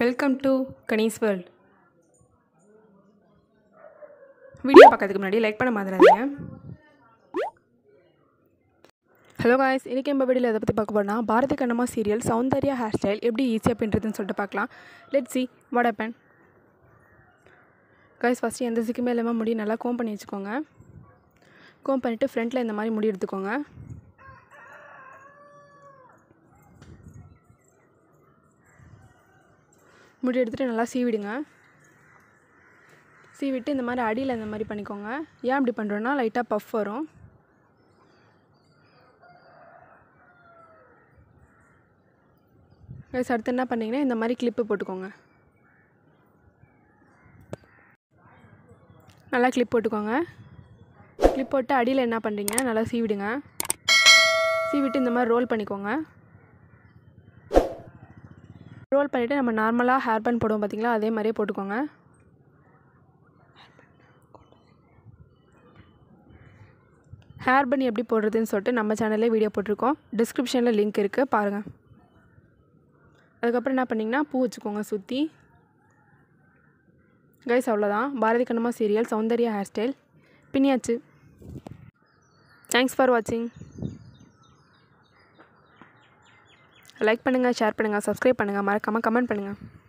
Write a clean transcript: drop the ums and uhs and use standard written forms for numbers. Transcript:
Welcome to Kani's World. Video பார்க்கிறதுக்கு முன்னாடி like பண்ண மறந்துடாதீங்க. Hello guys, இன்னைக்கு நம்ம வீடியோல எதை பத்தி பார்க்க போறோம்னா Bharathi Kannamma serial Soundarya hair style எப்படி ஈஸியா பண்றதுன்னு சொல்லிட்டு பார்க்கலாம். Let's see what happened. Guys, first இந்த சிக்குமே இல்லாம முடி நல்லா comb பண்ணி வெச்சுக்கோங்க. Comb பண்ணிட்டு ஃப்ரண்ட்ல இந்த மாதிரி முடி எடுத்துக்கோங்க. முடி எடுத்துட்டு நல்லா சீவிடுங்க. சீவிட்டு இந்த மாதிரி அடியில இந்த மாதிரி பண்ணிக்கோங்க. ஏன் அப்படி பண்றோம்னா லைட்டா பஃப் வரும். गाइस அடுத்து என்ன பண்ணீங்கன்னா இந்த மாதிரி கிளிப் போட்டுக்கோங்க. நல்லா கிளிப் போட்டுக்கோங்க. கிளிப் போட்டு அடியில என்ன பண்றீங்க நல்லா சீவிடுங்க. சீவிட்டு இந்த மாதிரி ரோல் பண்ணிக்கோங்க. ரோல் பண்ணிட்டு நம்ம நார்மலா ஹேர் பன் போடுவோம் பாத்தீங்களா அதே மாதிரியே போட்டுக்கோங்க. ஹேர் பன் எப்படி போடுறதுன்னு சொல்லிட்டு நம்ம சேனல்ல வீடியோ போட்டுருக்கோம். டிஸ்கிரிப்ஷன்ல லிங்க் இருக்கு பாருங்க. அதுக்கு அப்புறம் என்ன பண்ணீங்கன்னா பூ வச்சுக்கோங்க சுத்தி. गाइस அவ்வளவுதான் Bharathi Kannamma serial Soundarya hair style பின்னியாச்சு. Thanks for watching. लाइक பண்ணுங்க ஷேர் பண்ணுங்க சப்ஸ்கிரைப் பண்ணுங்க மறக்காம கமெண்ட் பண்ணுங்க.